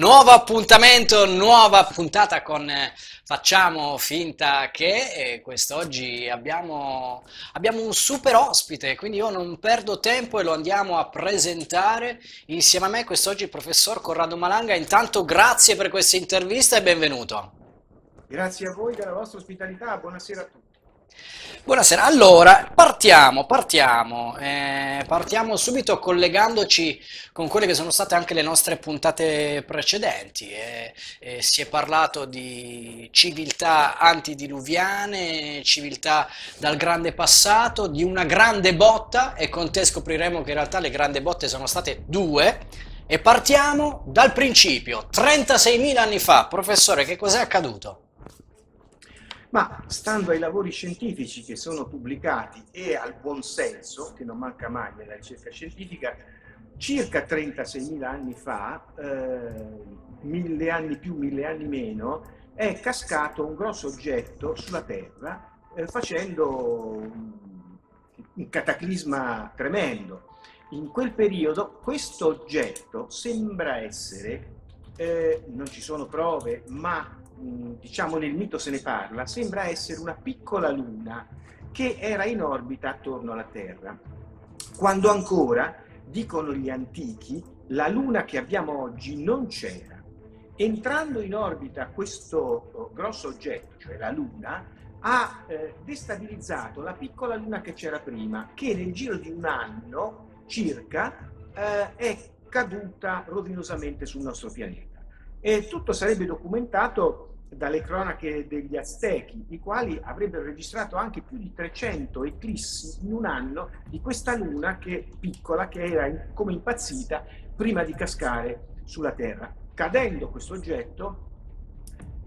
Nuovo appuntamento, nuova puntata con Facciamo Finta Che. Quest'oggi abbiamo un super ospite, quindi io non perdo tempo e lo andiamo a presentare insieme a me quest'oggi il professor Corrado Malanga. Intanto grazie per questa intervista e benvenuto. Grazie a voi della vostra ospitalità, buonasera a tutti. Buonasera, allora partiamo subito collegandoci con quelle che sono state anche le nostre puntate precedenti. Si è parlato di civiltà antidiluviane, civiltà dal grande passato, di una grande botta, e con te scopriremo che in realtà le grandi botte sono state due. E partiamo dal principio, 36.000 anni fa. Professore, che cos'è accaduto? Ma stando ai lavori scientifici che sono pubblicati e al buon senso, che non manca mai nella ricerca scientifica, circa 36.000 anni fa, 1.000 anni più, 1.000 anni meno, è cascato un grosso oggetto sulla Terra facendo un cataclisma tremendo. In quel periodo questo oggetto sembra essere, non ci sono prove, ma diciamo nel mito se ne parla, sembra essere una piccola luna che era in orbita attorno alla Terra. Quando ancora, dicono gli antichi, la luna che abbiamo oggi non c'era. Entrando in orbita questo grosso oggetto, cioè la luna, ha destabilizzato la piccola luna che c'era prima, che nel giro di un anno circa è caduta rovinosamente sul nostro pianeta. E tutto sarebbe documentato dalle cronache degli Aztechi, i quali avrebbero registrato anche più di 300 eclissi in un anno di questa luna che piccola, che era come impazzita prima di cascare sulla Terra. Cadendo questo oggetto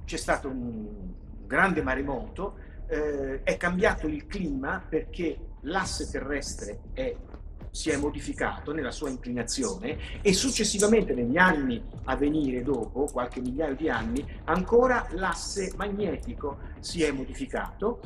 c'è stato un grande maremoto, è cambiato il clima perché l'asse terrestre si è modificato nella sua inclinazione, e successivamente negli anni a venire, dopo qualche migliaio di anni, ancora l'asse magnetico si è modificato,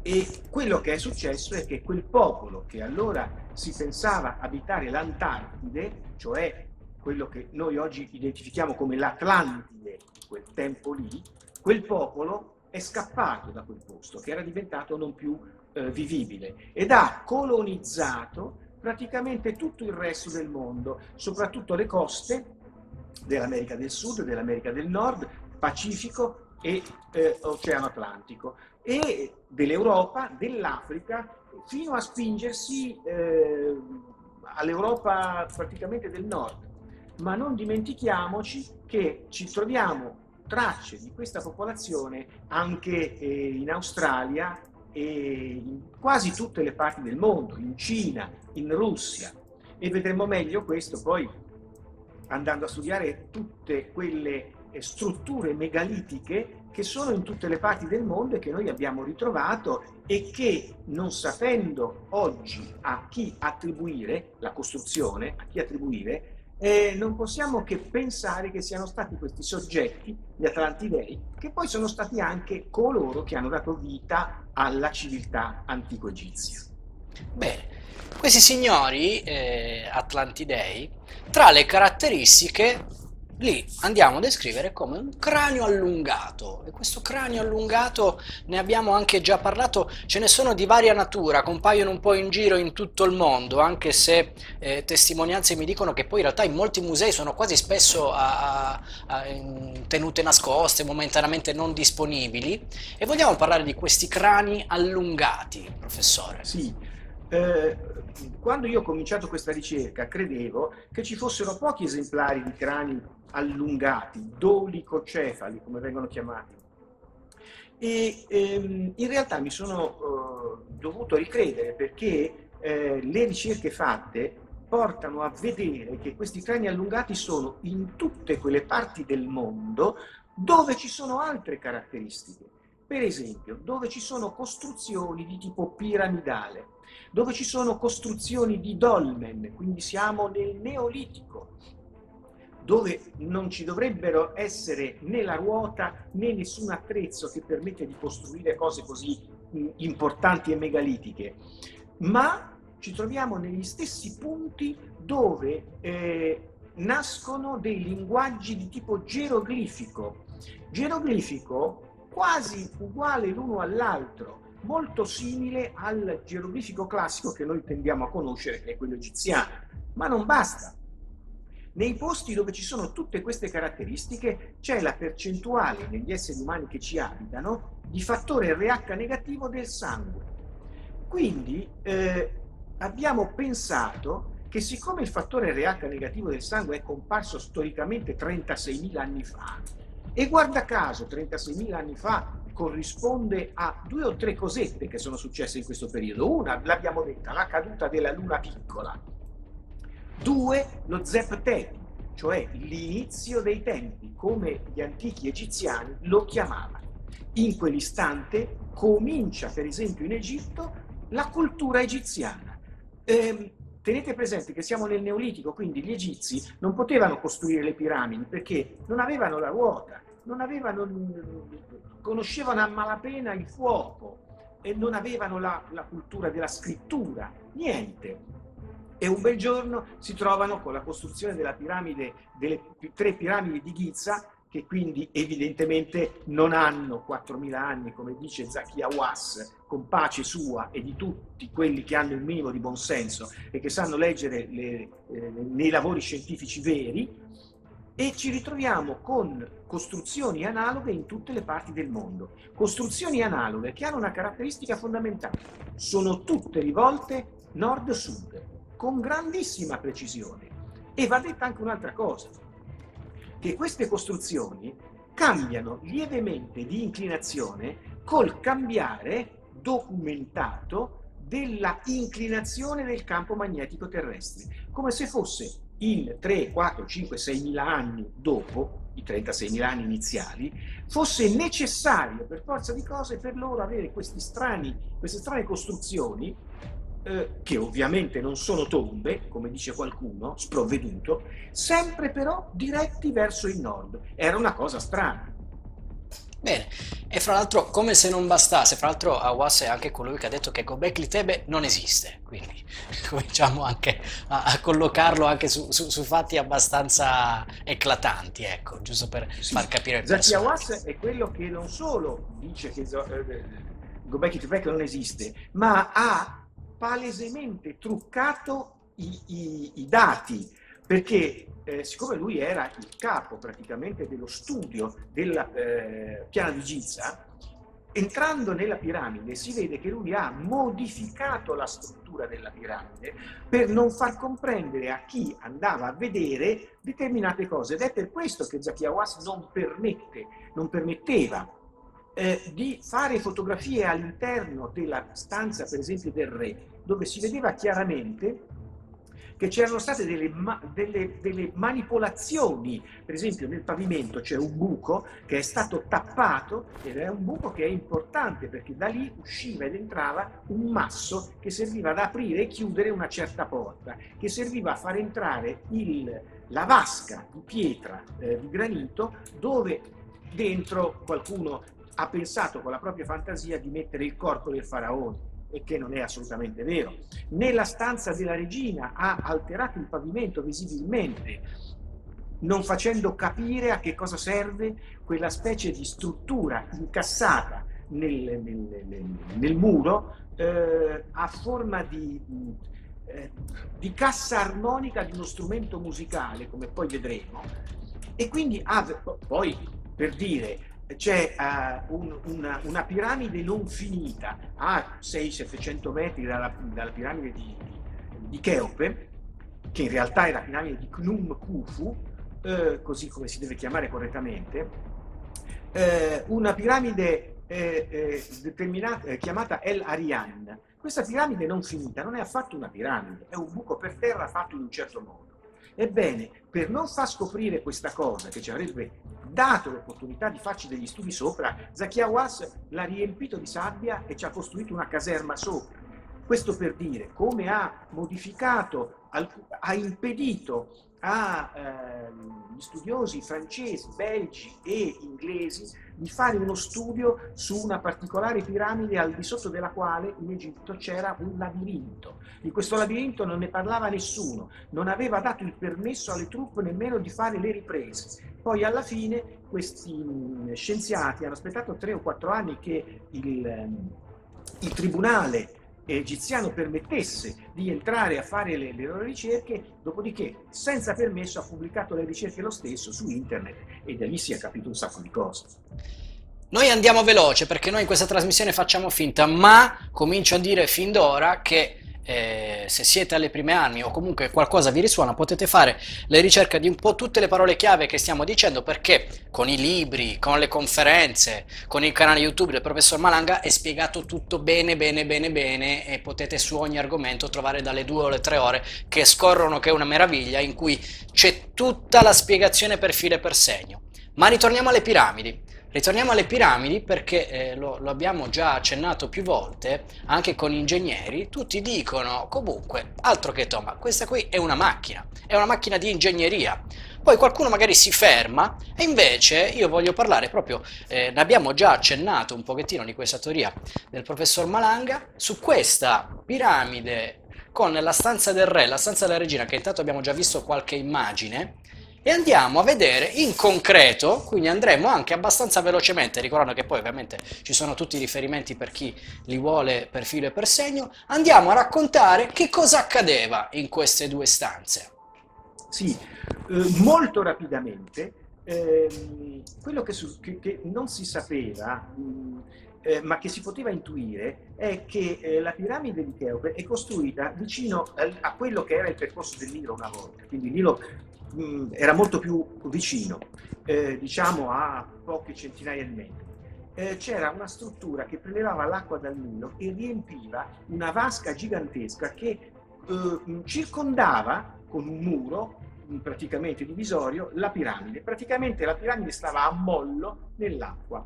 e quello che è successo è che quel popolo che allora si pensava abitare l'Antartide, cioè quello che noi oggi identifichiamo come l'Atlantide, quel tempo lì, quel popolo è scappato da quel posto che era diventato non più vivibile, ed ha colonizzato praticamente tutto il resto del mondo, soprattutto le coste dell'America del Sud, dell'America del Nord, Pacifico e Oceano Atlantico, e dell'Europa, dell'Africa, fino a spingersi all'Europa praticamente del Nord. Ma non dimentichiamoci che ci troviamo tracce di questa popolazione anche in Australia, e in quasi tutte le parti del mondo, in Cina, in Russia, e vedremo meglio questo poi andando a studiare tutte quelle strutture megalitiche che sono in tutte le parti del mondo e che noi abbiamo ritrovato, e che, non sapendo oggi a chi attribuire la costruzione, a chi attribuire, non possiamo che pensare che siano stati questi soggetti, gli Atlantidei, che poi sono stati anche coloro che hanno dato vita alla civiltà antico egizia. Bene, questi signori Atlantidei, tra le caratteristiche li andiamo a descrivere come un cranio allungato, e questo cranio allungato ne abbiamo anche già parlato, ce ne sono di varia natura, compaiono un po' in giro in tutto il mondo, anche se testimonianze mi dicono che poi in realtà in molti musei sono quasi spesso tenute nascoste, momentaneamente non disponibili. E vogliamo parlare di questi crani allungati, professore? Sì. Quando io ho cominciato questa ricerca credevo che ci fossero pochi esemplari di crani allungati, dolicocefali come vengono chiamati, e in realtà mi sono dovuto ricredere, perché le ricerche fatte portano a vedere che questi crani allungati sono in tutte quelle parti del mondo dove ci sono altre caratteristiche. Per esempio, dove ci sono costruzioni di tipo piramidale, dove ci sono costruzioni di dolmen, quindi siamo nel Neolitico, dove non ci dovrebbero essere né la ruota né nessun attrezzo che permette di costruire cose così importanti e megalitiche, ma ci troviamo negli stessi punti dove nascono dei linguaggi di tipo geroglifico. Geroglifico quasi uguale l'uno all'altro, molto simile al geroglifico classico che noi tendiamo a conoscere, che è quello egiziano. Ma non basta. Nei posti dove ci sono tutte queste caratteristiche c'è la percentuale negli esseri umani che ci abitano di fattore RH negativo del sangue. Quindi abbiamo pensato che, siccome il fattore RH negativo del sangue è comparso storicamente 36.000 anni fa, e guarda caso 36.000 anni fa corrisponde a due o tre cosette che sono successe in questo periodo. Una, l'abbiamo detta, la caduta della luna piccola. Due, lo Zep Tepi, cioè l'inizio dei tempi, come gli antichi egiziani lo chiamavano. In quell'istante comincia, per esempio in Egitto, la cultura egiziana. Tenete presente che siamo nel Neolitico, quindi gli egizi non potevano costruire le piramidi perché non avevano la ruota, non avevano, conoscevano a malapena il fuoco e non avevano la cultura della scrittura, niente. E un bel giorno si trovano con la costruzione della piramide, delle tre piramidi di Giza, che quindi evidentemente non hanno 4.000 anni, come dice Zahi Hawass, con pace sua e di tutti quelli che hanno il minimo di buonsenso e che sanno leggere nei lavori scientifici veri, e ci ritroviamo con costruzioni analoghe in tutte le parti del mondo. Costruzioni analoghe che hanno una caratteristica fondamentale: sono tutte rivolte nord-sud, con grandissima precisione. E va detta anche un'altra cosa, che queste costruzioni cambiano lievemente di inclinazione col cambiare documentato della inclinazione del campo magnetico terrestre, come se fosse in 3, 4, 5, 6.000 anni dopo, i 36.000 anni iniziali, fosse necessario per forza di cose per loro avere queste strane costruzioni, che ovviamente non sono tombe, come dice qualcuno, sprovveduto, sempre però diretti verso il nord. Era una cosa strana. Bene, e fra l'altro, come se non bastasse, fra l'altro Hawass è anche colui che ha detto che Göbekli Tepe non esiste, quindi cominciamo anche a collocarlo anche su fatti abbastanza eclatanti, ecco, giusto per far capire il personaggio. Zahi Hawass è quello che non solo dice che Göbekli Tepe non esiste, ma ha palesemente truccato i dati, perché siccome lui era il capo praticamente dello studio della piana di Giza, entrando nella piramide si vede che lui ha modificato la struttura della piramide per non far comprendere a chi andava a vedere determinate cose, ed è per questo che Zahi Hawass non permetteva di fare fotografie all'interno della stanza, per esempio, del re, dove si vedeva chiaramente che c'erano state delle manipolazioni. Per esempio nel pavimento c'è un buco che è stato tappato, ed è un buco che è importante perché da lì usciva ed entrava un masso che serviva ad aprire e chiudere una certa porta, che serviva a far entrare la vasca di pietra, di granito, dove dentro qualcuno ha pensato con la propria fantasia di mettere il corpo del faraone, e che non è assolutamente vero. Nella stanza della regina ha alterato il pavimento visibilmente, non facendo capire a che cosa serve quella specie di struttura incassata nel muro, a forma di cassa armonica di uno strumento musicale, come poi vedremo. E quindi poi, per dire, c'è una piramide non finita a 600-700 metri dalla piramide di Cheope, che in realtà è la piramide di Khnum Khufu, così come si deve chiamare correttamente, una piramide chiamata El-Arian. Questa piramide non finita non è affatto una piramide, è un buco per terra fatto in un certo modo. Ebbene, per non far scoprire questa cosa, che ci avrebbe dato l'opportunità di farci degli studi sopra, Zahi Hawass l'ha riempito di sabbia e ci ha costruito una caserma sopra. Questo per dire come ha modificato ha impedito agli studiosi francesi, belgi e inglesi di fare uno studio su una particolare piramide al di sotto della quale in Egitto c'era un labirinto. Di questo labirinto non ne parlava nessuno, non aveva dato il permesso alle truppe nemmeno di fare le riprese. Poi alla fine questi scienziati hanno aspettato 3 o 4 anni che il tribunale egiziano permettesse di entrare a fare le loro ricerche, dopodiché senza permesso ha pubblicato le ricerche lo stesso su internet e da lì si è capito un sacco di cose. Noi andiamo veloce perché noi in questa trasmissione facciamo finta, ma comincio a dire fin d'ora che se siete alle prime anni o comunque qualcosa vi risuona potete fare le ricerche di un po' tutte le parole chiave che stiamo dicendo, perché con i libri, con le conferenze, con il canale YouTube del professor Malanga è spiegato tutto bene e potete su ogni argomento trovare dalle 2 o le 3 ore che scorrono, che è una meraviglia, in cui c'è tutta la spiegazione per filo e per segno. Ma ritorniamo alle piramidi. Ritorniamo alle piramidi perché lo abbiamo già accennato più volte, anche con ingegneri, tutti dicono comunque, altro che Toma, questa qui è una macchina di ingegneria. Poi qualcuno magari si ferma e invece io voglio parlare proprio, ne abbiamo già accennato un pochettino di questa teoria del professor Malanga, su questa piramide con la stanza del re, la stanza della regina, che intanto abbiamo già visto qualche immagine, e andiamo a vedere in concreto, quindi andremo anche abbastanza velocemente, ricordando che poi ovviamente ci sono tutti i riferimenti per chi li vuole per filo e per segno, andiamo a raccontare che cosa accadeva in queste 2 stanze. Sì, molto rapidamente, quello che non si sapeva, ma che si poteva intuire, è che la piramide di Cheope è costruita vicino a quello che era il percorso del Nilo una volta, quindi il Nilo era molto più vicino, diciamo a poche centinaia di metri. C'era una struttura che prelevava l'acqua dal Nilo e riempiva una vasca gigantesca che circondava con un muro praticamente divisorio la piramide. Praticamente la piramide stava a mollo nell'acqua.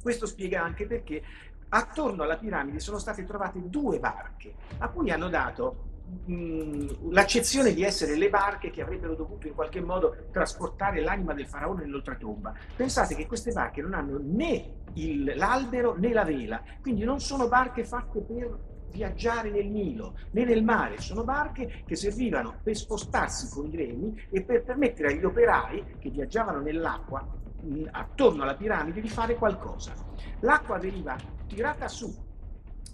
Questo spiega anche perché attorno alla piramide sono state trovate 2 barche, a cui hanno dato l'accezione di essere le barche che avrebbero dovuto in qualche modo trasportare l'anima del faraone nell'oltretomba. Pensate che queste barche non hanno né l'albero né la vela, quindi non sono barche fatte per viaggiare nel Nilo né nel mare, sono barche che servivano per spostarsi con i remi e per permettere agli operai che viaggiavano nell'acqua attorno alla piramide di fare qualcosa. L'acqua veniva tirata su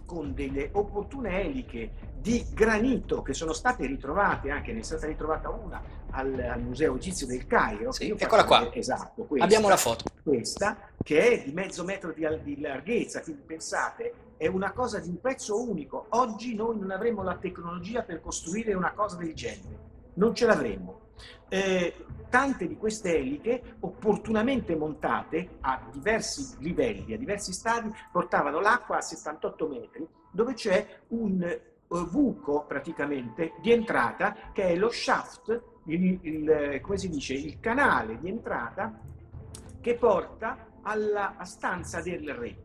con delle opportune eliche di granito che sono state ritrovate, anche ne è stata ritrovata una al Museo Egizio del Cairo. Sì, eccola qua, esatto, questa, abbiamo la foto. Questa, che è di mezzo metro di larghezza, quindi pensate, è una cosa di un pezzo unico. Oggi noi non avremmo la tecnologia per costruire una cosa del genere, non ce l'avremmo. Tante di queste eliche opportunamente montate a diversi livelli, a diversi stadi, portavano l'acqua a 78 metri, dove c'è un buco praticamente di entrata che è lo shaft, come si dice, il canale di entrata che porta alla stanza del re.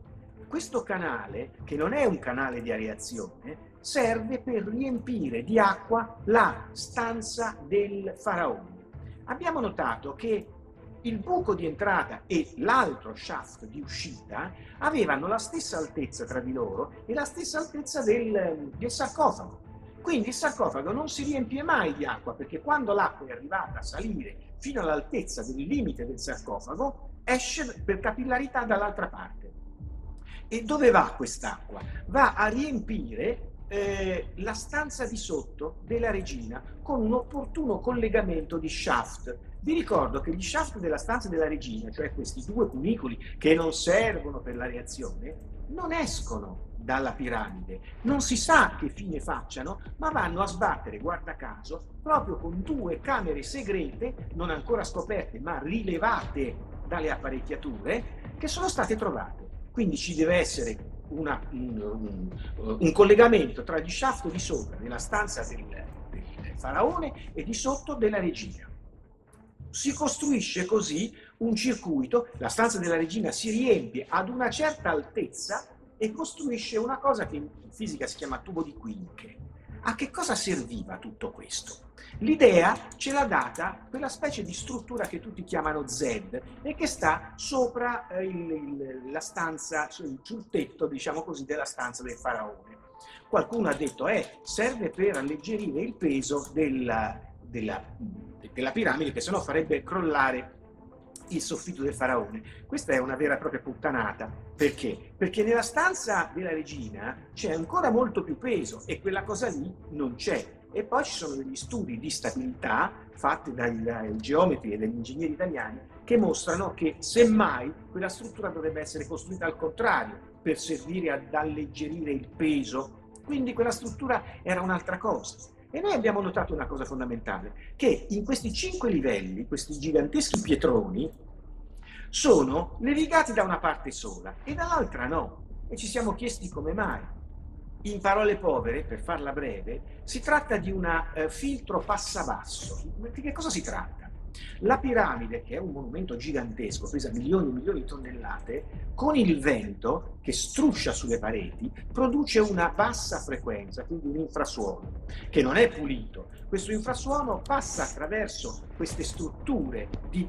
Questo canale, che non è un canale di areazione, serve per riempire di acqua la stanza del faraone. Abbiamo notato che il buco di entrata e l'altro shaft di uscita avevano la stessa altezza tra di loro e la stessa altezza del sarcofago. Quindi il sarcofago non si riempie mai di acqua, perché quando l'acqua è arrivata a salire fino all'altezza del limite del sarcofago, esce per capillarità dall'altra parte. E dove va quest'acqua? Va a riempire la stanza di sotto della regina con un opportuno collegamento di shaft. Vi ricordo che gli shaft della stanza della regina, cioè questi 2 cunicoli che non servono per l'areazione, non escono dalla piramide, non si sa che fine facciano, ma vanno a sbattere, guarda caso, proprio con 2 camere segrete, non ancora scoperte ma rilevate dalle apparecchiature, che sono state trovate. Quindi ci deve essere un collegamento tra gli shaft di sopra della stanza del faraone e di sotto della regina. Si costruisce così un circuito, la stanza della regina si riempie ad una certa altezza e costruisce una cosa che in fisica si chiama tubo di Quinche. A che cosa serviva tutto questo? L'idea ce l'ha data quella specie di struttura che tutti chiamano Z e che sta sopra la stanza, sul tetto, diciamo così, della stanza del faraone. Qualcuno ha detto serve per alleggerire il peso della piramide, che sennò farebbe crollare il soffitto del faraone. Questa è una vera e propria puttanata. Perché? Perché nella stanza della regina c'è ancora molto più peso e quella cosa lì non c'è. E poi ci sono degli studi di stabilità fatti dai geometri e dagli ingegneri italiani che mostrano che semmai quella struttura dovrebbe essere costruita al contrario per servire ad alleggerire il peso. Quindi quella struttura era un'altra cosa. E noi abbiamo notato una cosa fondamentale, che in questi 5 livelli, questi giganteschi pietroni, sono levigati da una parte sola e dall'altra no. E ci siamo chiesti come mai. In parole povere, per farla breve, si tratta di un filtro passabasso. Di che cosa si tratta? La piramide, che è un monumento gigantesco, pesa milioni e milioni di tonnellate, con il vento che struscia sulle pareti, produce una bassa frequenza, quindi un infrasuono, che non è pulito. Questo infrasuono passa attraverso queste strutture di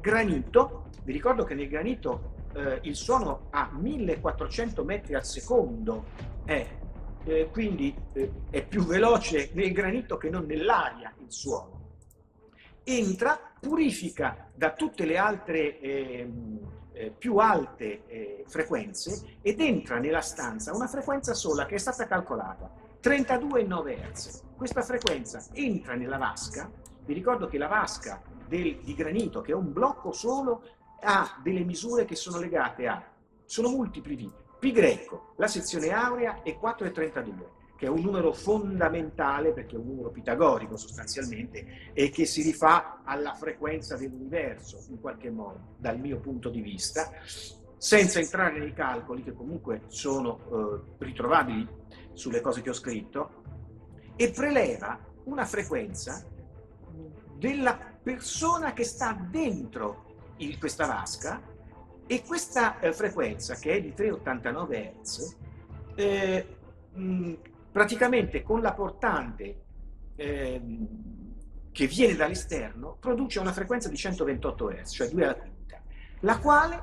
granito. Vi ricordo che nel granito il suono a 1400 metri al secondo è più veloce nel granito che non nell'aria il suono. Entra, purifica da tutte le altre più alte frequenze ed entra nella stanza una frequenza sola che è stata calcolata, 32,9 Hz. Questa frequenza entra nella vasca. Vi ricordo che la vasca di granito, che è un blocco solo, ha delle misure che sono legate sono multipli di pi greco, la sezione aurea e 4,32. Che è un numero fondamentale perché è un numero pitagorico sostanzialmente e che si rifà alla frequenza dell'universo in qualche modo, dal mio punto di vista, senza entrare nei calcoli che comunque sono ritrovabili sulle cose che ho scritto, e preleva una frequenza della persona che sta dentro questa vasca, e questa frequenza, che è di 3,89 Hz, praticamente con la portante che viene dall'esterno produce una frequenza di 128 Hz, cioè 2/5, la quale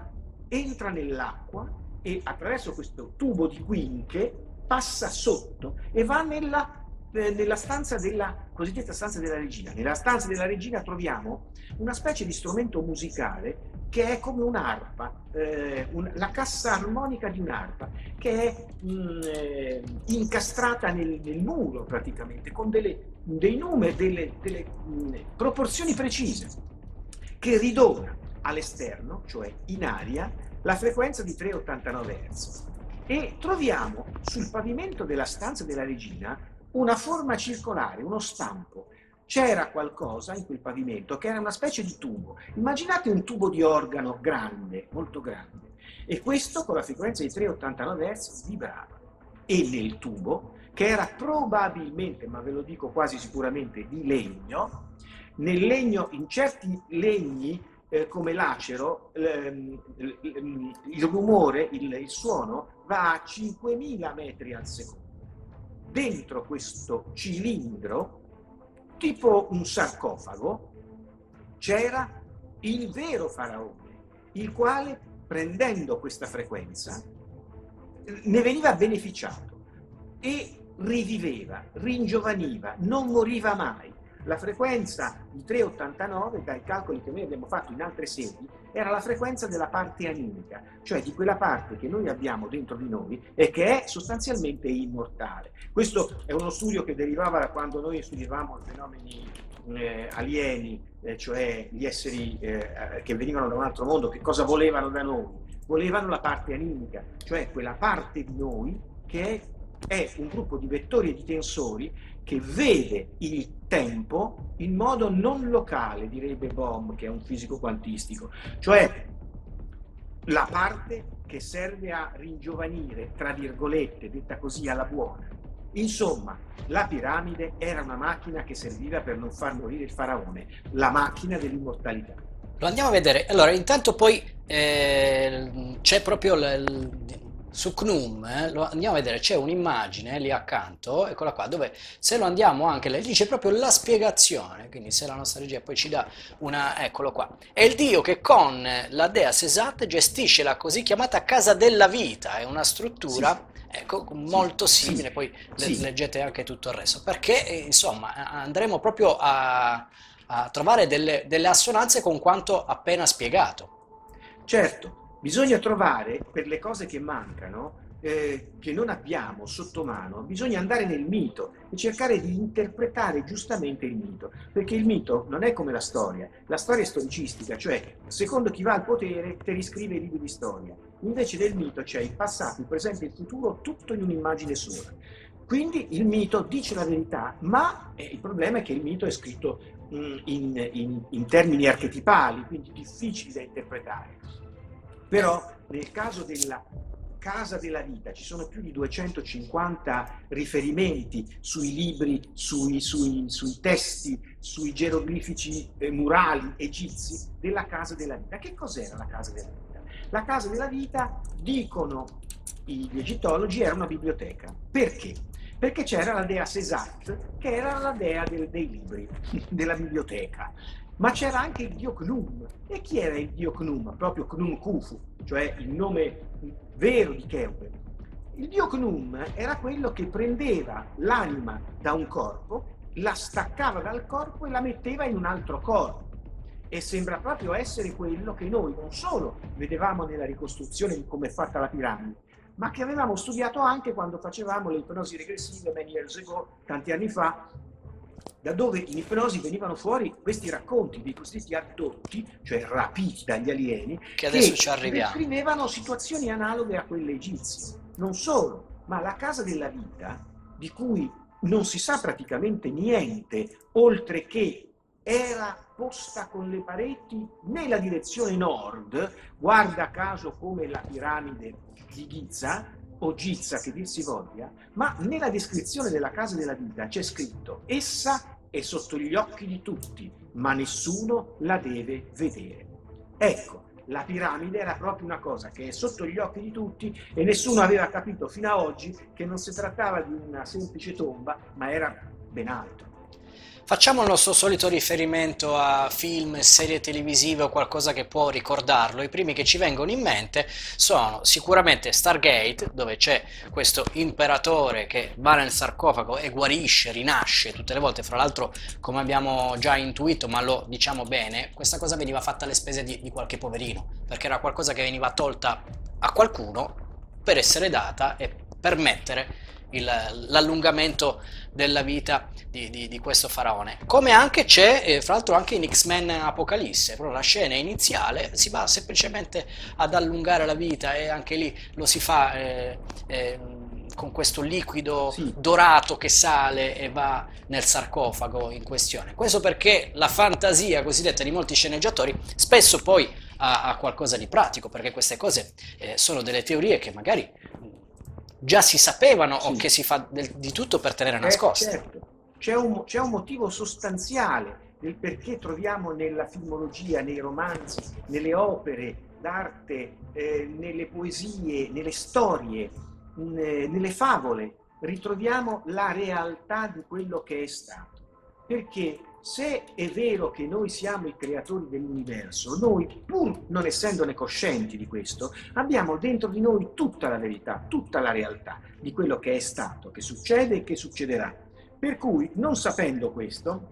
entra nell'acqua e attraverso questo tubo di quinche passa sotto e va nella stanza della cosiddetta stanza della regina. Nella stanza della regina troviamo una specie di strumento musicale che è come un'arpa, la cassa armonica di un'arpa, che è incastrata nel muro praticamente, con dei numeri, delle proporzioni precise, che ridona all'esterno, cioè in aria, la frequenza di 3,89 Hz. E troviamo sul pavimento della stanza della regina una forma circolare, uno stampo. C'era qualcosa in quel pavimento che era una specie di tubo. Immaginate un tubo di organo grande, molto grande, e questo con la frequenza di 3,89 Hz vibrava. E nel tubo, che era probabilmente, ma ve lo dico quasi sicuramente, di legno, in certi legni come l'acero, il rumore, il suono va a 5000 metri al secondo. Dentro questo cilindro, tipo un sarcofago, c'era il vero faraone, il quale, prendendo questa frequenza, ne veniva beneficiato e riviveva, ringiovaniva, non moriva mai. La frequenza di 3,89, dai calcoli che noi abbiamo fatto in altre sedi, era la frequenza della parte animica, cioè di quella parte che noi abbiamo dentro di noi e che è sostanzialmente immortale. Questo è uno studio che derivava da quando noi studiavamo i fenomeni alieni, cioè gli esseri che venivano da un altro mondo. Che cosa volevano da noi? Volevano la parte animica, cioè quella parte di noi che è un gruppo di vettori e di tensori che vede il tempo in modo non locale, direbbe Bohm, che è un fisico quantistico, cioè la parte che serve a ringiovanire, tra virgolette, detta così alla buona. Insomma, la piramide era una macchina che serviva per non far morire il faraone, la macchina dell'immortalità. Lo andiamo a vedere. Allora, intanto poi c'è proprio su Khnum, andiamo a vedere, c'è un'immagine lì accanto, eccola qua, dove se lo andiamo anche lì c'è proprio la spiegazione, quindi se la nostra regia poi ci dà una, eccolo qua, è il dio che con la dea Sesat gestisce la così chiamata casa della vita, è una struttura... Sì. Ecco, molto simile, poi leggete anche tutto il resto, perché insomma andremo proprio a trovare delle assonanze con quanto appena spiegato. Certo, bisogna trovare per le cose che mancano, che non abbiamo sotto mano, bisogna andare nel mito e cercare di interpretare giustamente il mito, perché il mito non è come la storia è storicistica, cioè secondo chi va al potere te riscrive i libri di storia, invece nel mito c'è il passato, il presente e il futuro, tutto in un'immagine sola. Quindi il mito dice la verità, ma il problema è che il mito è scritto in termini archetipali, quindi difficili da interpretare. Però nel caso della Casa della Vita, ci sono più di 250 riferimenti sui libri, sui testi, sui geroglifici murali egizi della Casa della Vita. Che cos'era la Casa della Vita? La Casa della Vita, dicono gli egittologi, era una biblioteca. Perché? Perché c'era la dea Sesat, che era la dea dei libri, della biblioteca. Ma c'era anche il dio Khnum. E chi era il dio Khnum? Proprio Khnum Khufu, cioè il nome vero di Cheope. Il dio Khnum era quello che prendeva l'anima da un corpo, la staccava dal corpo e la metteva in un altro corpo. E sembra proprio essere quello che noi non solo vedevamo nella ricostruzione di come è fatta la piramide, ma che avevamo studiato anche quando facevamo le ipnosi regressive many years ago, tanti anni fa, da dove in ipnosi venivano fuori questi racconti dei cosiddetti addotti, cioè rapiti dagli alieni, che adesso ci arriviamo, descrivevano situazioni analoghe a quelle egizie. Non solo, ma la Casa della Vita, di cui non si sa praticamente niente, oltre che era posta con le pareti nella direzione nord, guarda caso come la piramide di Giza, o Giza che dir si voglia, ma nella descrizione della Casa della Vita c'è scritto: essa è sotto gli occhi di tutti, ma nessuno la deve vedere. Ecco, la piramide era proprio una cosa che è sotto gli occhi di tutti e nessuno aveva capito fino ad oggi che non si trattava di una semplice tomba, ma era ben altro. Facciamo il nostro solito riferimento a film, serie televisive o qualcosa che può ricordarlo. I primi che ci vengono in mente sono sicuramente Stargate, dove c'è questo imperatore che va nel sarcofago e guarisce, rinasce tutte le volte. Fra l'altro, come abbiamo già intuito, ma lo diciamo bene, questa cosa veniva fatta alle spese di qualche poverino, perché era qualcosa che veniva tolta a qualcuno per essere data e permettere l'allungamento della vita di questo faraone. Come anche c'è, fra l'altro anche in X-Men Apocalisse, però la scena iniziale si va semplicemente ad allungare la vita e anche lì lo si fa con questo liquido dorato che sale e va nel sarcofago in questione. Questo perché la fantasia cosiddetta di molti sceneggiatori spesso poi ha qualcosa di pratico, perché queste cose sono delle teorie che magari già si sapevano o che si fa di tutto per tenere nascoste. Certo, c'è un motivo sostanziale del perché troviamo nella filmologia, nei romanzi, nelle opere d'arte, nelle poesie, nelle storie, nelle favole, ritroviamo la realtà di quello che è stato. Perché se è vero che noi siamo i creatori dell'universo, noi, pur non essendone coscienti di questo, abbiamo dentro di noi tutta la verità, tutta la realtà di quello che è stato, che succede e che succederà. Per cui, non sapendo questo,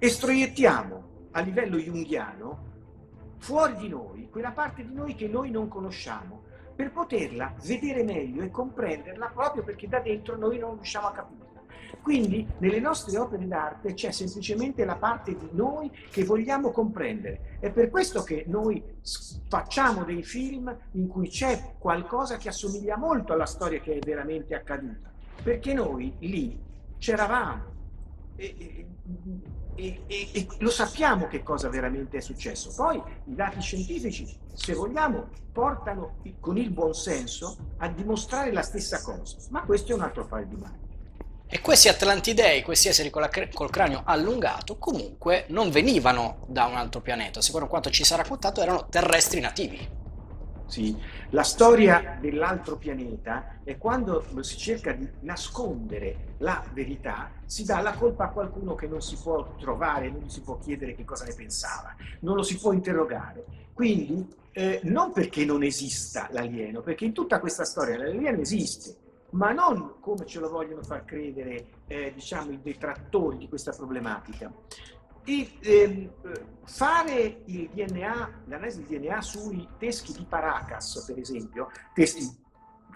estroiettiamo a livello junghiano fuori di noi quella parte di noi che noi non conosciamo, per poterla vedere meglio e comprenderla, proprio perché da dentro noi non riusciamo a capire. Quindi nelle nostre opere d'arte c'è semplicemente la parte di noi che vogliamo comprendere. È per questo che noi facciamo dei film in cui c'è qualcosa che assomiglia molto alla storia che è veramente accaduta. Perché noi lì c'eravamo e lo sappiamo che cosa veramente è successo. Poi i dati scientifici, se vogliamo, portano con il buon senso a dimostrare la stessa cosa. Ma questo è un altro fare di mano. E questi atlantidei, questi esseri col cranio allungato, comunque non venivano da un altro pianeta, secondo quanto ci sarà raccontato erano terrestri nativi. Sì. La storia dell'altro pianeta è quando si cerca di nascondere la verità, si dà la colpa a qualcuno che non si può trovare, non si può chiedere che cosa ne pensava, non lo si può interrogare. Quindi non perché non esista l'alieno, perché in tutta questa storia l'alieno esiste, ma non come ce lo vogliono far credere diciamo, i detrattori di questa problematica. E fare il DNA, l'analisi di DNA sui teschi di Paracas, per esempio, testi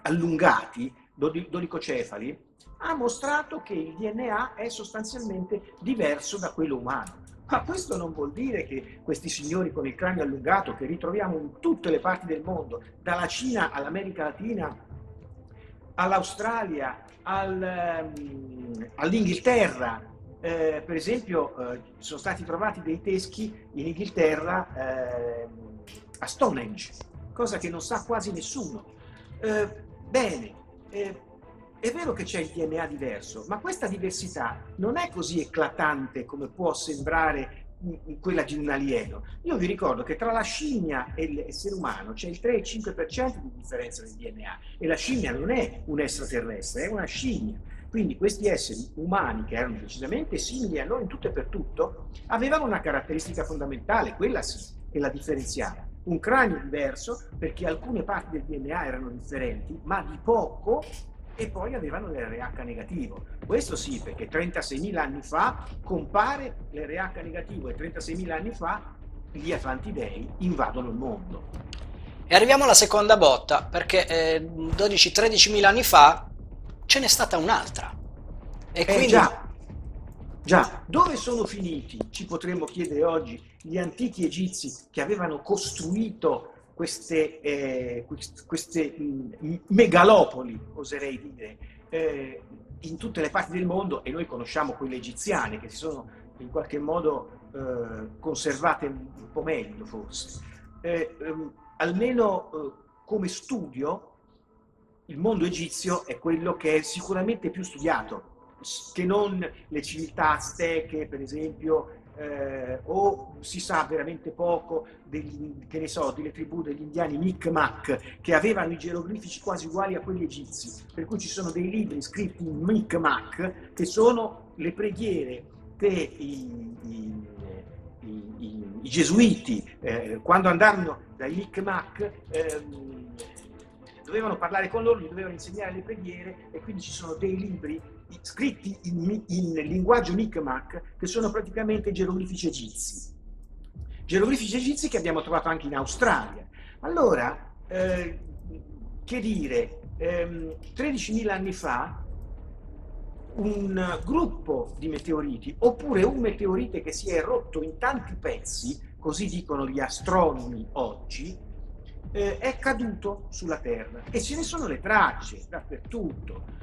allungati, dolicocefali, ha mostrato che il DNA è sostanzialmente diverso da quello umano. Ma questo non vuol dire che questi signori con il cranio allungato, che ritroviamo in tutte le parti del mondo, dalla Cina all'America Latina, all'Australia, all'Inghilterra, per esempio sono stati trovati dei teschi in Inghilterra a Stonehenge, cosa che non sa quasi nessuno. Bene, è vero che c'è il DNA diverso, ma questa diversità non è così eclatante come può sembrare quella di un alieno. Io vi ricordo che tra la scimmia e l'essere umano c'è il 3-5% di differenza del DNA, e la scimmia non è un extraterrestre, è una scimmia. Quindi questi esseri umani, che erano decisamente simili a noi in tutto e per tutto, avevano una caratteristica fondamentale, quella sì, che la differenziava. Un cranio diverso, perché alcune parti del DNA erano differenti, ma di poco, e poi avevano l'RH negativo. Questo sì, perché 36.000 anni fa compare l'RH negativo e 36.000 anni fa gli Atlantidei invadono il mondo. E arriviamo alla seconda botta, perché 12-13.000 anni fa ce n'è stata un'altra. E quindi... già, dove sono finiti, ci potremmo chiedere oggi, gli antichi egizi che avevano costruito queste megalopoli, oserei dire, in tutte le parti del mondo, e noi conosciamo quelle egiziane, che si sono in qualche modo conservate un po' meglio, forse. Almeno come studio, il mondo egizio è quello che è sicuramente più studiato, che non le civiltà azteche, per esempio, o si sa veramente poco, che ne so, delle tribù degli indiani Micmac, che avevano i geroglifici quasi uguali a quelli egizi, per cui ci sono dei libri scritti in Micmac, che sono le preghiere che i gesuiti, quando andarono dai Micmac, dovevano parlare con loro, gli dovevano insegnare le preghiere, e quindi ci sono dei libri scritti in linguaggio Micmac che sono praticamente geroglifici egizi. Geroglifici egizi che abbiamo trovato anche in Australia. Allora, che dire, 13.000 anni fa un gruppo di meteoriti, oppure un meteorite che si è rotto in tanti pezzi, così dicono gli astronomi oggi, è caduto sulla Terra, e ce ne sono le tracce dappertutto,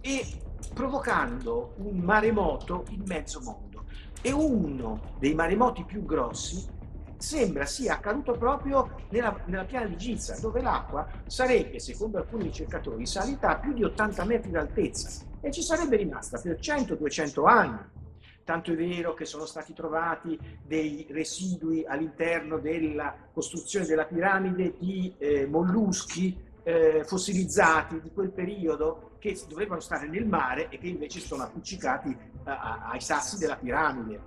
e provocando un maremoto in mezzo mondo. E uno dei maremoti più grossi sembra sia accaduto proprio nella piana di Giza, dove l'acqua sarebbe, secondo alcuni ricercatori, salita a più di 80 metri d'altezza e ci sarebbe rimasta per 100-200 anni. Tanto è vero che sono stati trovati dei residui all'interno della costruzione della piramide di molluschi fossilizzati di quel periodo, che dovevano stare nel mare e che invece sono appiccicati ai sassi della piramide.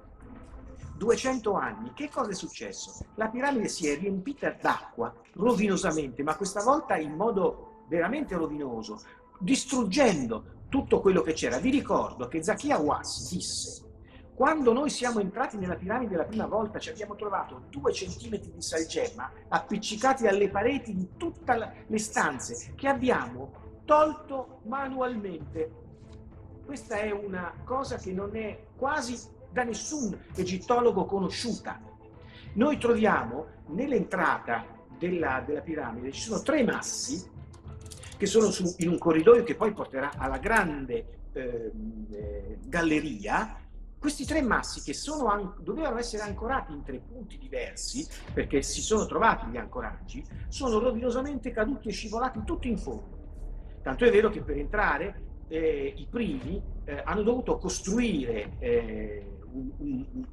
200 anni, che cosa è successo? La piramide si è riempita d'acqua rovinosamente, ma questa volta in modo veramente rovinoso, distruggendo tutto quello che c'era. Vi ricordo che Zahi Hawass disse: quando noi siamo entrati nella piramide la prima volta ci abbiamo trovato 2 centimetri di salgemma appiccicati alle pareti di tutte le stanze, che abbiamo tolto manualmente. Questa è una cosa che non è quasi da nessun egittologo conosciuta. Noi troviamo nell'entrata della piramide, ci sono 3 massi che sono in un corridoio che poi porterà alla grande galleria. Questi 3 massi, che dovevano essere ancorati in 3 punti diversi, perché si sono trovati gli ancoraggi, sono rovinosamente caduti e scivolati tutti in fondo. Tanto è vero che per entrare i primi hanno dovuto costruire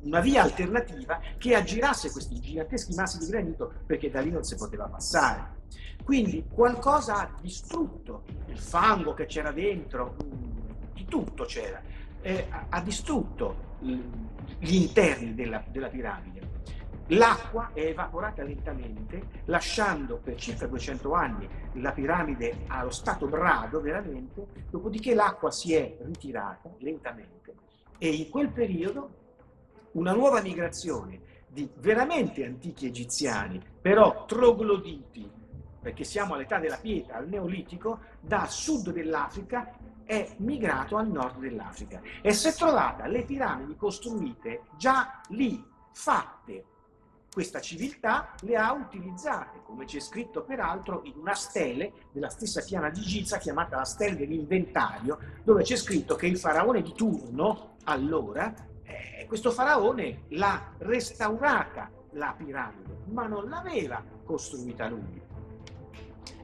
una via alternativa che aggirasse questi giganteschi massi di granito, perché da lì non si poteva passare. Quindi qualcosa ha distrutto il fango che c'era dentro, di tutto c'era, ha distrutto gli interni della piramide. L'acqua è evaporata lentamente, lasciando per circa 200 anni la piramide allo stato brado veramente, dopodiché l'acqua si è ritirata lentamente e in quel periodo una nuova migrazione di veramente antichi egiziani, però trogloditi, perché siamo all'età della pietra, al Neolitico, dal sud dell'Africa è migrato al nord dell'Africa e si è trovata le piramidi costruite già lì, fatte. Questa civiltà le ha utilizzate, come c'è scritto peraltro in una stele della stessa piana di Giza, chiamata la stele dell'inventario, dove c'è scritto che il faraone di turno, allora, questo faraone l'ha restaurata la piramide, ma non l'aveva costruita lui.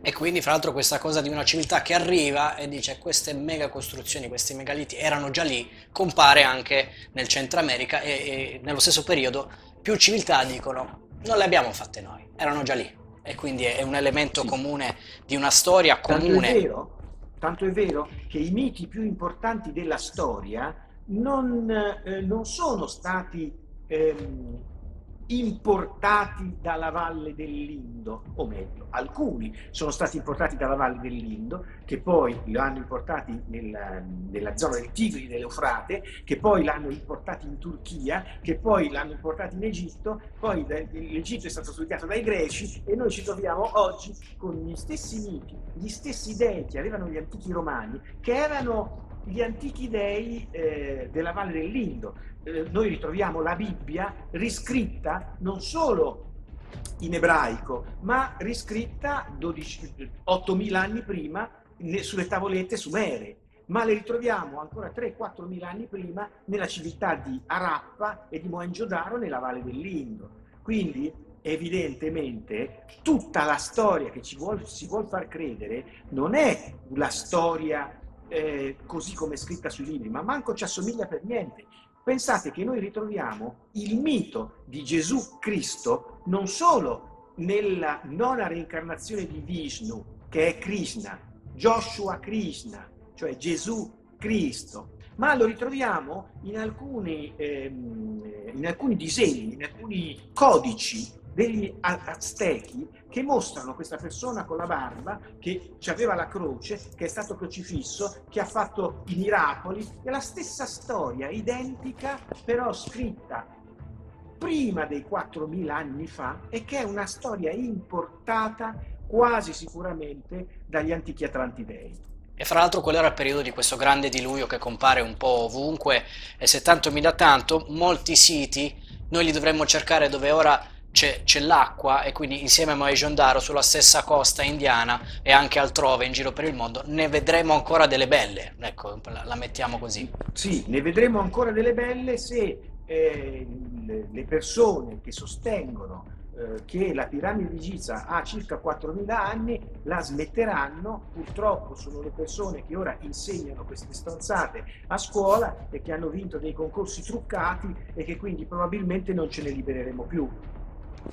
E quindi, fra l'altro, questa cosa di una civiltà che arriva e dice queste mega costruzioni, questi megaliti erano già lì, compare anche nel Centro America e nello stesso periodo più civiltà dicono non le abbiamo fatte noi, erano già lì, e quindi è un elemento comune di una storia comune. Tanto è vero che i miti più importanti della storia non sono stati importati dalla Valle dell'Indo, o meglio, alcuni sono stati importati dalla Valle dell'Indo, che poi lo hanno importati nella zona del Tigri, dell'Eufrate, che poi l'hanno importato in Turchia, che poi l'hanno importato in Egitto, poi l'Egitto è stato studiato dai Greci e noi ci troviamo oggi con gli stessi miti, gli stessi dei che avevano gli antichi romani, che erano gli antichi dei della Valle dell'Indo. Noi ritroviamo la Bibbia riscritta non solo in ebraico, ma riscritta 8.000 anni prima sulle tavolette sumere, ma le ritroviamo ancora 3-4.000 anni prima nella civiltà di Harappa e di Mohenjo-Daro nella Valle dell'Indo. Quindi evidentemente tutta la storia che si vuol far credere non è la storia così come è scritta sui libri, ma manco ci assomiglia per niente. Pensate che noi ritroviamo il mito di Gesù Cristo non solo nella nona reincarnazione di Vishnu, che è Krishna, Joshua Krishna, cioè Gesù Cristo, ma lo ritroviamo in alcuni disegni, in alcuni codici degli aztechi, che mostrano questa persona con la barba che aveva la croce, che è stato crocifisso, che ha fatto i miracoli. È la stessa storia, identica, però scritta prima dei 4.000 anni fa, e che è una storia importata quasi sicuramente dagli antichi atlantidei. E fra l'altro quello era il periodo di questo grande diluvio che compare un po' ovunque, e se tanto mi dà tanto, molti siti noi li dovremmo cercare dove ora c'è l'acqua, e quindi insieme a Mohenjo-Daro sulla stessa costa indiana e anche altrove in giro per il mondo ne vedremo ancora delle belle, ecco, la mettiamo così. Sì, ne vedremo ancora delle belle se le persone che sostengono che la piramide di Giza ha circa 4.000 anni la smetteranno. Purtroppo sono le persone che ora insegnano queste stronzate a scuola e che hanno vinto dei concorsi truccati e che quindi probabilmente non ce ne libereremo più.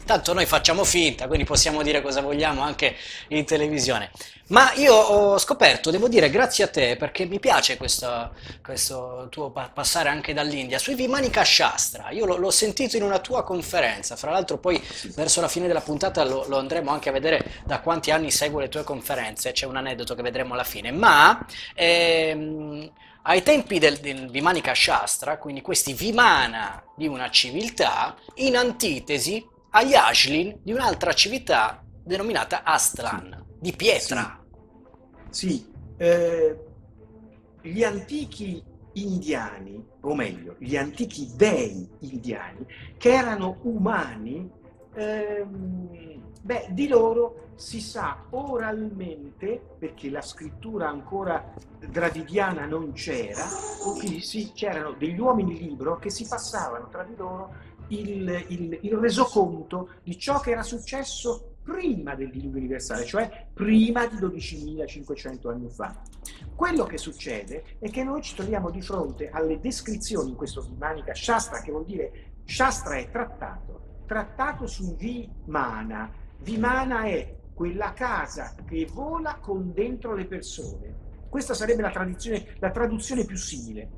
Tanto noi facciamo finta, quindi possiamo dire cosa vogliamo anche in televisione. Ma io ho scoperto, devo dire grazie a te, perché mi piace questo tuo passare anche dall'India, sui Vimanika Shastra. Io l'ho sentito in una tua conferenza, fra l'altro poi verso la fine della puntata lo andremo anche a vedere da quanti anni seguo le tue conferenze, c'è un aneddoto che vedremo alla fine, ma... ai tempi del Vimanika Shastra, quindi questi Vimana di una civiltà, in antitesi agli Ashvin di un'altra civiltà denominata Astran, di pietra. Sì, sì. Gli antichi indiani, o meglio, gli antichi dei indiani, che erano umani, di loro si sa oralmente, perché la scrittura ancora dravidiana non c'era, quindi sì, c'erano degli uomini libro che si passavano tra di loro il resoconto di ciò che era successo prima del diluvio universale, cioè prima di 12.500 anni fa. Quello che succede è che noi ci troviamo di fronte alle descrizioni in questo Vimanika Shastra, che vuol dire Shastra è trattato su Vimana. Vimana è quella casa che vola con dentro le persone. Questa sarebbe la traduzione più simile,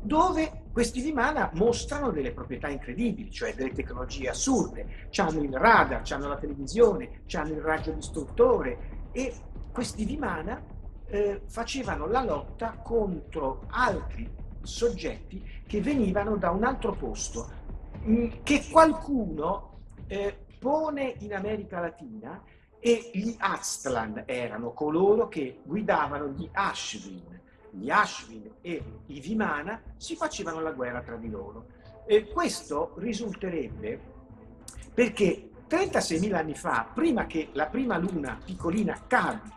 dove questi Vimana mostrano delle proprietà incredibili, cioè delle tecnologie assurde. C'hanno il radar, c'hanno la televisione, c'hanno il raggio distruttore, e questi Vimana facevano la lotta contro altri soggetti che venivano da un altro posto, che qualcuno pone in America Latina, e gli Astran erano coloro che guidavano gli Ashvin. Gli Ashvin e i Vimana si facevano la guerra tra di loro, e questo risulterebbe perché 36.000 anni fa, prima che la prima luna piccolina cadde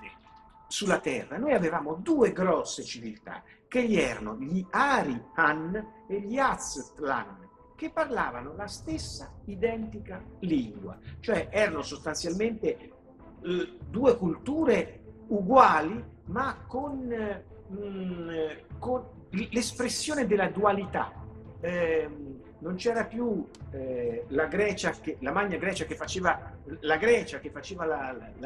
sulla Terra, noi avevamo due grosse civiltà, che gli erano gli Aryan e gli Aztlan, che parlavano la stessa identica lingua, cioè erano sostanzialmente due culture uguali, ma con l'espressione della dualità. Non c'era più la Grecia, la Magna Grecia che faceva la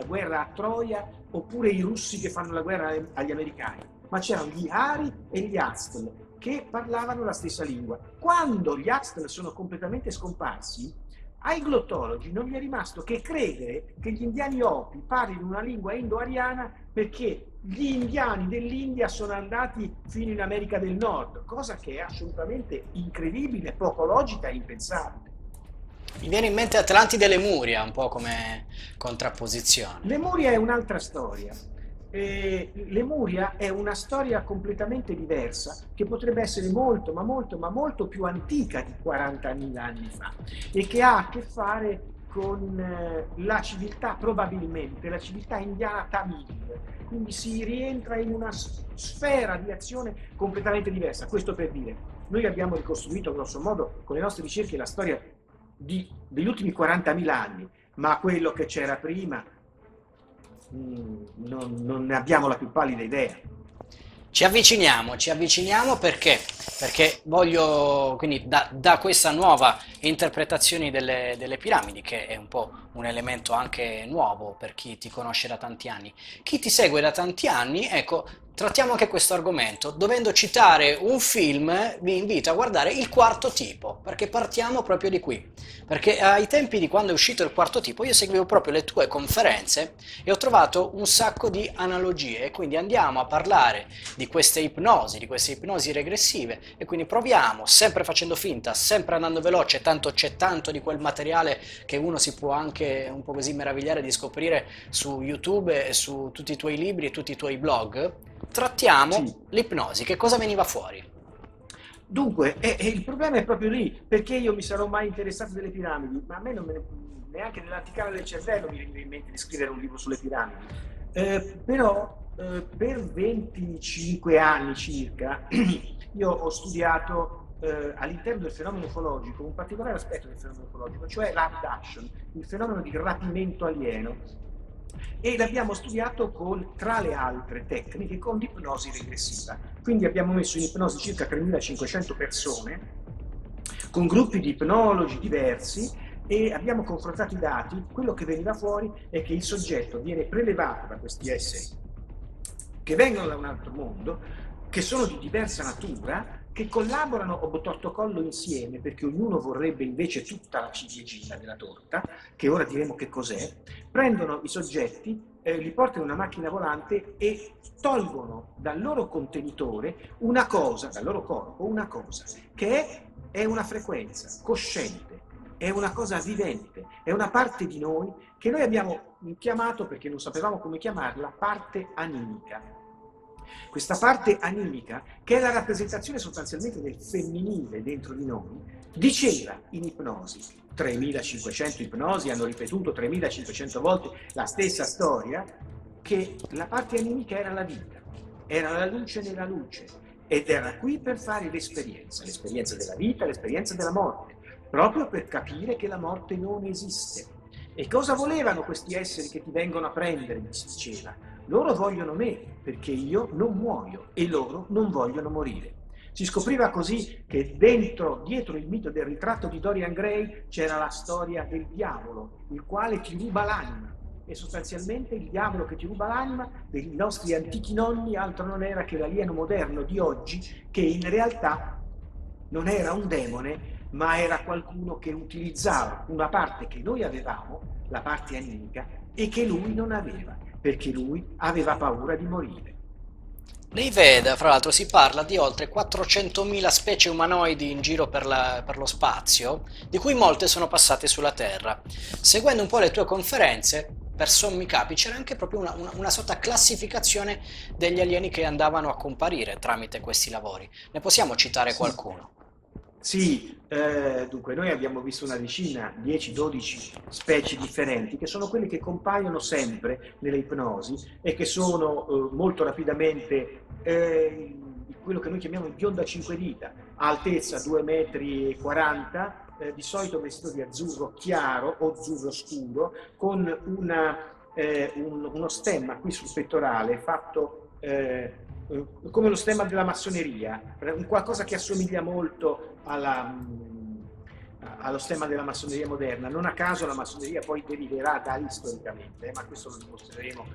guerra a Troia, oppure i russi che fanno la guerra agli americani, ma c'erano gli Ari e gli Aztel che parlavano la stessa lingua. Quando gli Aztel sono completamente scomparsi, ai glottologi non gli è rimasto che credere che gli indiani Hopi parlino una lingua indo-ariana, perché gli indiani dell'India sono andati fino in America del Nord, cosa che è assolutamente incredibile, poco logica e impensabile. Mi viene in mente Atlantide e Lemuria, un po' come contrapposizione. Lemuria è un'altra storia. Lemuria è una storia completamente diversa, che potrebbe essere molto, ma molto, ma molto più antica di 40.000 anni fa, e che ha a che fare con la civiltà, probabilmente, la civiltà indiana Tamil. Quindi si rientra in una sfera di azione completamente diversa. Questo per dire, noi abbiamo ricostruito grosso modo con le nostre ricerche la storia degli ultimi 40.000 anni, ma quello che c'era prima non ne abbiamo la più pallida idea. Ci avviciniamo perché voglio, quindi da questa nuova interpretazione delle piramidi, che è un po' un elemento anche nuovo per chi ti conosce da tanti anni, chi ti segue da tanti anni, ecco, trattiamo anche questo argomento. Dovendo citare un film, vi invito a guardare Il Quarto Tipo, perché partiamo proprio di qui. Perché ai tempi di quando è uscito Il Quarto Tipo, io seguivo proprio le tue conferenze e ho trovato un sacco di analogie. Quindi andiamo a parlare di queste ipnosi, regressive, e quindi proviamo, sempre facendo finta, sempre andando veloce, tanto c'è tanto di quel materiale che uno si può anche un po' così meravigliare di scoprire su YouTube e su tutti i tuoi libri e tutti i tuoi blog. Trattiamo l'ipnosi, che cosa veniva fuori? Dunque, il problema è proprio lì, perché io mi sarò mai interessato delle piramidi, ma a me non me ne, neanche nell'anticamera del cervello mi viene in mente di scrivere un libro sulle piramidi. Però per 25 anni circa io ho studiato all'interno del fenomeno ufologico un particolare aspetto del fenomeno ufologico, cioè l'abduction, il fenomeno di rapimento alieno. E l'abbiamo studiato con, tra le altre tecniche, con l'ipnosi regressiva. Quindi abbiamo messo in ipnosi circa 3.500 persone, con gruppi di ipnologi diversi, e abbiamo confrontato i dati. Quello che veniva fuori è che il soggetto viene prelevato da questi esseri che vengono da un altro mondo, che sono di diversa natura, che collaborano o bottottocollo insieme, perché ognuno vorrebbe invece tutta la ciliegina della torta, che ora diremo che cos'è. Prendono i soggetti, li portano in una macchina volante e tolgono dal loro contenitore una cosa, dal loro corpo, una cosa, che è una frequenza cosciente, è una cosa vivente, è una parte di noi che noi abbiamo chiamato, perché non sapevamo come chiamarla, parte animica. Questa parte animica, che è la rappresentazione sostanzialmente del femminile dentro di noi, diceva in ipnosi, 3.500 ipnosi hanno ripetuto 3.500 volte la stessa storia, che la parte animica era la vita, era la luce nella luce, ed era qui per fare l'esperienza della vita, l'esperienza della morte, proprio per capire che la morte non esiste. E cosa volevano questi esseri che ti vengono a prendere, mi si diceva? Loro vogliono me, perché io non muoio, e loro non vogliono morire. Si scopriva così che dietro il mito del ritratto di Dorian Gray c'era la storia del diavolo, il quale ti ruba l'anima. E sostanzialmente il diavolo che ti ruba l'anima dei nostri antichi nonni altro non era che l'alieno moderno di oggi, che in realtà non era un demone, ma era qualcuno che utilizzava una parte che noi avevamo, la parte animica, e che lui non aveva, perché lui aveva paura di morire. Nei Veda, fra l'altro, si parla di oltre 400.000 specie umanoidi in giro per lo spazio, di cui molte sono passate sulla Terra. Seguendo un po' le tue conferenze, per sommi capi, c'era anche proprio una sorta classificazione degli alieni che andavano a comparire tramite questi lavori. Ne possiamo citare qualcuno? Sì, dunque noi abbiamo visto una decina, 10-12 specie differenti, che sono quelle che compaiono sempre nelle ipnosi e che sono molto rapidamente quello che noi chiamiamo il biondo a 5 dita, a altezza 2,40 metri, di solito vestito di azzurro chiaro o azzurro scuro, con uno stemma qui sul pettorale fatto come lo stemma della massoneria, qualcosa che assomiglia molto allo stemma della massoneria moderna. Non a caso la massoneria poi deriverà da lì storicamente, ma questo lo dimostreremo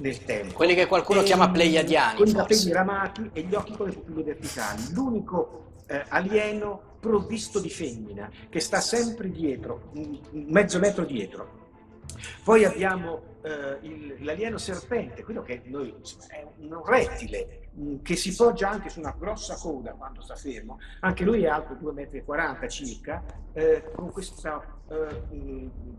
nel tempo. Quelli che qualcuno chiama Pleiadiani, con i capelli ramati e gli occhi con le pupille verticali. L'unico alieno provvisto di femmina, che sta sempre dietro, mezzo metro dietro. Poi abbiamo l'alieno serpente, quello che noi, è un rettile che si poggia anche su una grossa coda quando sta fermo, anche lui è alto 2,40 metri circa, con questo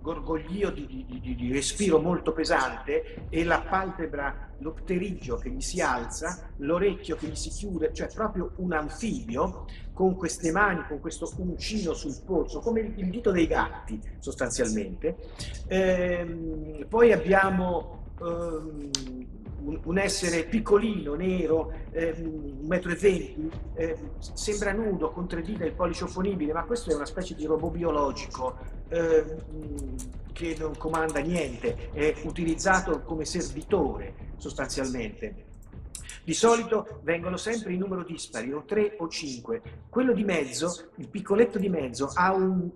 gorgoglio di respiro molto pesante, e la palpebra, l'opterigio che gli si alza, l'orecchio che gli si chiude, cioè proprio un anfibio, con queste mani, con questo uncino sul polso, come il dito dei gatti sostanzialmente. Poi abbiamo un essere piccolino, nero, 1,20 metri, sembra nudo, con 3 dita e il pollice opponibile, ma questo è una specie di robot biologico che non comanda niente, è utilizzato come servitore sostanzialmente. Di solito vengono sempre in numero dispari, o 3 o 5. Quello di mezzo, il piccoletto di mezzo,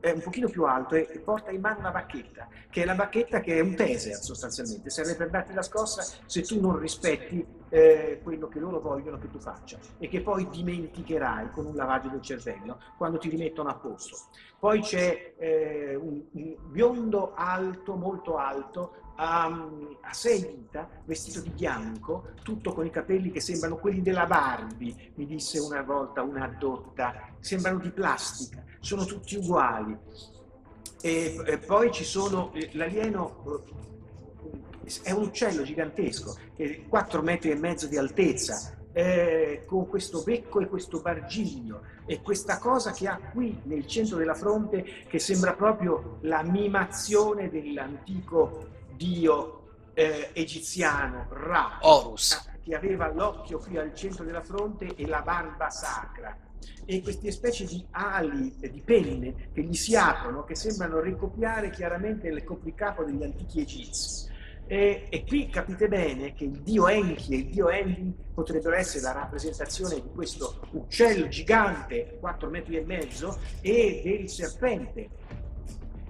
è un pochino più alto e porta in mano una bacchetta, che è la bacchetta che è un taser sostanzialmente, serve per darti la scossa se tu non rispetti quello che loro vogliono che tu faccia, e che poi dimenticherai con un lavaggio del cervello quando ti rimettono a posto. Poi c'è un biondo alto, molto alto, a 6 dita, vestito di bianco, tutto con i capelli che sembrano quelli della Barbie, mi disse una volta una dotta, sembrano di plastica, sono tutti uguali. E poi ci sono l'alieno, è un uccello gigantesco, 4,5 metri di altezza, con questo becco e questo bargiglio e questa cosa che ha qui nel centro della fronte, che sembra proprio la mimazione dell'antico dio egiziano Ra, Horus, che aveva l'occhio qui al centro della fronte e la barba sacra, e queste specie di ali, di penne che gli si aprono, che sembrano ricopiare chiaramente il copricapo degli antichi egizi. E qui capite bene che il dio Enki e il dio Enlil potrebbero essere la rappresentazione di questo uccello gigante, 4,5 metri, e del serpente,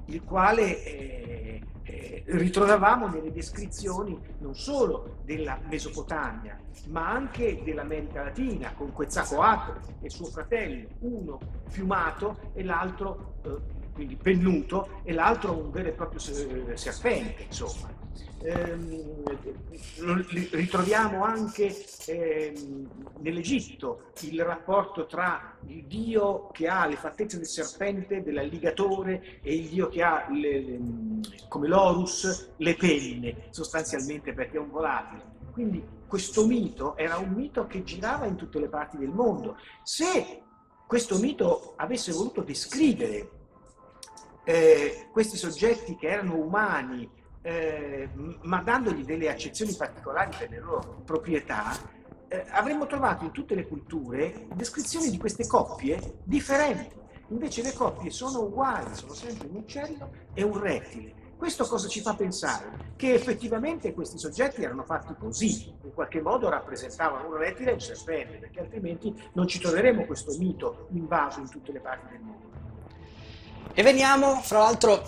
il quale ritrovavamo nelle descrizioni non solo della Mesopotamia, ma anche dell'America Latina, con Quetzalcoatl e suo fratello, uno piumato e l'altro quindi pennuto, e l'altro un vero e proprio serpente, insomma. Ritroviamo anche nell'Egitto il rapporto tra il dio che ha le fattezze del serpente, dell'alligatore, e il dio che ha, come l'Horus, le penne, sostanzialmente perché è un volatile. Quindi questo mito era un mito che girava in tutte le parti del mondo. Se questo mito avesse voluto descrivere questi soggetti che erano umani, ma dandogli delle accezioni particolari per le loro proprietà, avremmo trovato in tutte le culture descrizioni di queste coppie differenti. Invece le coppie sono uguali, sono sempre un uccello e un rettile, Questo cosa ci fa pensare? Che effettivamente questi soggetti erano fatti così, in qualche modo rappresentavano una rettile e un serpente, perché altrimenti non ci troveremo questo mito invaso in tutte le parti del mondo. E veniamo, fra l'altro,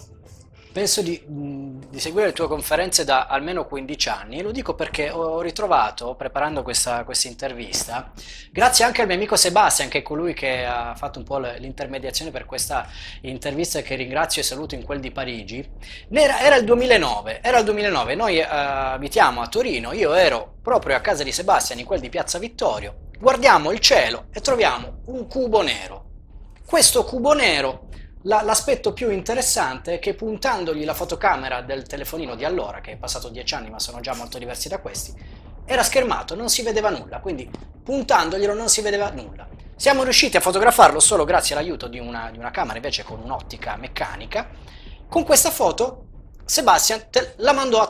penso di seguire le tue conferenze da almeno 15 anni, e lo dico perché ho ritrovato, preparando questa intervista, grazie anche al mio amico Sebastian, che è colui che ha fatto un po' l'intermediazione per questa intervista, che ringrazio e saluto, in quel di Parigi. Era il 2009, noi abitiamo a Torino, io ero proprio a casa di Sebastian, in quel di Piazza Vittorio, guardiamo il cielo e troviamo un cubo nero. Questo cubo nero, l'aspetto più interessante è che, puntandogli la fotocamera del telefonino di allora, che è passato 10 anni ma sono già molto diversi da questi, era schermato, non si vedeva nulla, quindi puntandoglielo non si vedeva nulla. Siamo riusciti a fotografarlo solo grazie all'aiuto di una camera invece con un'ottica meccanica. Con questa foto Sebastian la mandò a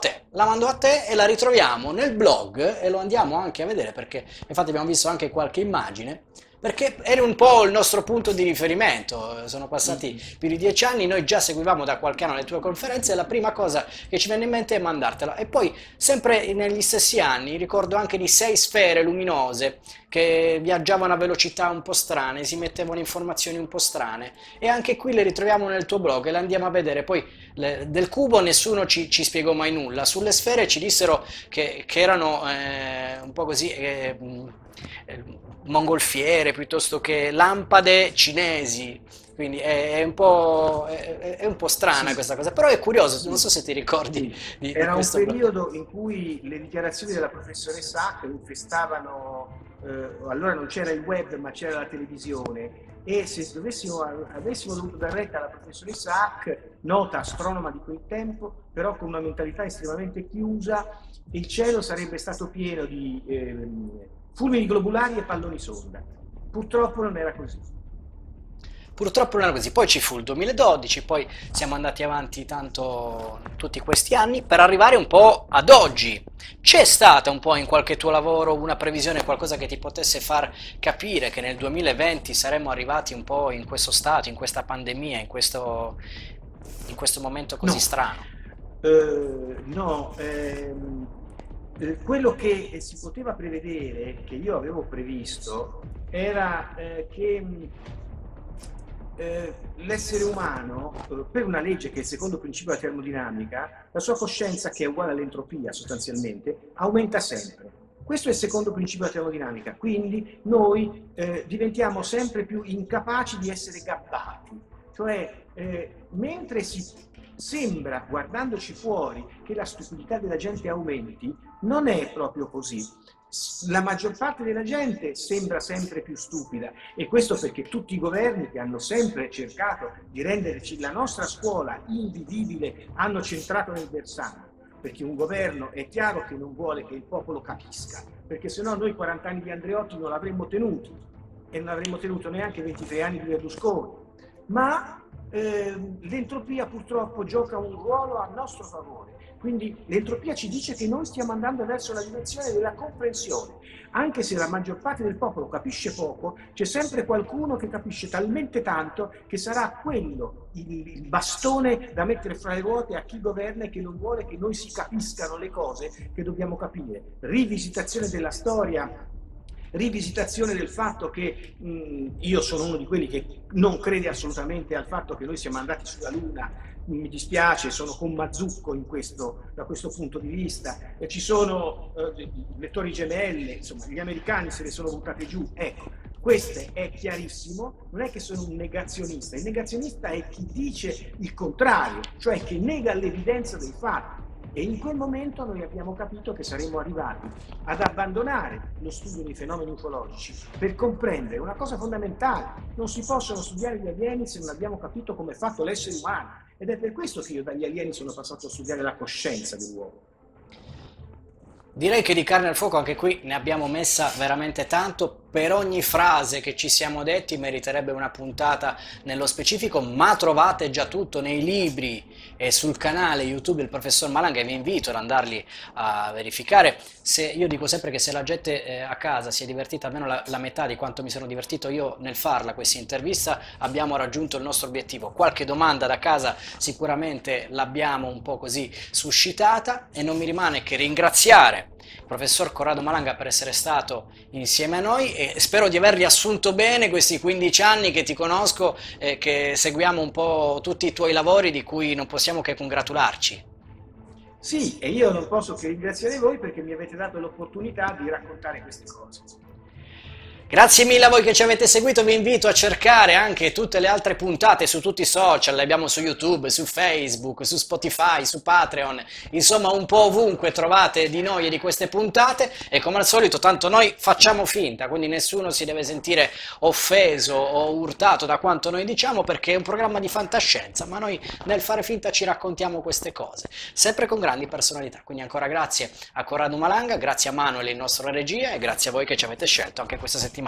te e la ritroviamo nel blog e lo andiamo anche a vedere, perché infatti abbiamo visto anche qualche immagine, perché era un po' il nostro punto di riferimento. Sono passati più di 10 anni, noi già seguivamo da qualche anno le tue conferenze e la prima cosa che ci venne in mente è mandartela. E poi, sempre negli stessi anni, ricordo anche di 6 sfere luminose che viaggiavano a velocità un po' strane, si mettevano informazioni un po' strane, e anche qui le ritroviamo nel tuo blog e le andiamo a vedere. Poi del cubo nessuno ci spiegò mai nulla, sulle sfere ci dissero che erano un po' così... mongolfiere piuttosto che lampade cinesi, quindi è un po' strana, sì, questa cosa, però è curioso, non so se ti ricordi. Sì. Era un periodo in cui le dichiarazioni della professoressa che infestavano, allora non c'era il web ma c'era la televisione, e se avessimo dovuto dare retta alla professoressa Hack, nota astronoma di quel tempo, però con una mentalità estremamente chiusa, il cielo sarebbe stato pieno di fulmini globulari e palloni sonda. Purtroppo non era così. Purtroppo non era così. Poi ci fu il 2012, poi siamo andati avanti tanto tutti questi anni per arrivare un po' ad oggi. C'è stata un po' in qualche tuo lavoro una previsione, qualcosa che ti potesse far capire che nel 2020 saremmo arrivati un po' in questo stato, in questa pandemia, in questo momento così strano? No. Quello che si poteva prevedere, che io avevo previsto, era che l'essere umano, per una legge che è il secondo principio della termodinamica, la sua coscienza, che è uguale all'entropia sostanzialmente, aumenta sempre. Questo è il secondo principio della termodinamica, quindi noi diventiamo sempre più incapaci di essere gabbati, cioè mentre si... sembra, guardandoci fuori, che la stupidità della gente aumenti, non è proprio così. La maggior parte della gente sembra sempre più stupida, e questo perché tutti i governi, che hanno sempre cercato di renderci la nostra scuola invivibile, hanno centrato nel versante. Perché un governo è chiaro che non vuole che il popolo capisca, perché sennò noi 40 anni di Andreotti non l'avremmo tenuti, e non avremmo tenuto neanche 23 anni di Berlusconi. Ma l'entropia purtroppo gioca un ruolo a nostro favore, quindi l'entropia ci dice che noi stiamo andando verso la dimensione della comprensione. Anche se la maggior parte del popolo capisce poco, c'è sempre qualcuno che capisce talmente tanto che sarà quello il bastone da mettere fra le ruote a chi governa e che non vuole che noi si capiscano le cose che dobbiamo capire. Rivisitazione della storia, rivisitazione del fatto che io sono uno di quelli che non crede assolutamente al fatto che noi siamo andati sulla Luna, mi dispiace, sono con Mazzucco in questo, da questo punto di vista. Ci sono le torri gemelle, insomma gli americani se le sono buttate giù, ecco, questo è chiarissimo, non è che sono un negazionista, il negazionista è chi dice il contrario, cioè che nega l'evidenza dei fatti. E in quel momento noi abbiamo capito che saremmo arrivati ad abbandonare lo studio dei fenomeni ufologici per comprendere una cosa fondamentale: non si possono studiare gli alieni se non abbiamo capito come è fatto l'essere umano, ed è per questo che io dagli alieni sono passato a studiare la coscienza dell'uomo. Direi che di carne al fuoco anche qui ne abbiamo messa veramente tanto. Per ogni frase che ci siamo detti meriterebbe una puntata nello specifico, ma trovate già tutto nei libri e sul canale YouTube del professor Malanga, e vi invito ad andarli a verificare. Se, io dico sempre che se la gente a casa si è divertita almeno la metà di quanto mi sono divertito io nel farla questa intervista, abbiamo raggiunto il nostro obiettivo. Qualche domanda da casa sicuramente l'abbiamo un po' così suscitata, e non mi rimane che ringraziare il professor Corrado Malanga per essere stato insieme a noi, e spero di aver riassunto bene questi 15 anni che ti conosco e che seguiamo un po' tutti i tuoi lavori, di cui non possiamo che congratularci. Sì, e io non posso che ringraziare voi perché mi avete dato l'opportunità di raccontare queste cose. Grazie mille a voi che ci avete seguito, vi invito a cercare anche tutte le altre puntate su tutti i social, le abbiamo su YouTube, su Facebook, su Spotify, su Patreon, insomma un po' ovunque trovate di noi e di queste puntate, e come al solito tanto noi facciamo finta, quindi nessuno si deve sentire offeso o urtato da quanto noi diciamo, perché è un programma di fantascienza, ma noi nel fare finta ci raccontiamo queste cose, sempre con grandi personalità. Quindi ancora grazie a Corrado Malanga, grazie a Manuel, il nostro regia, e grazie a voi che ci avete scelto anche questa settimana.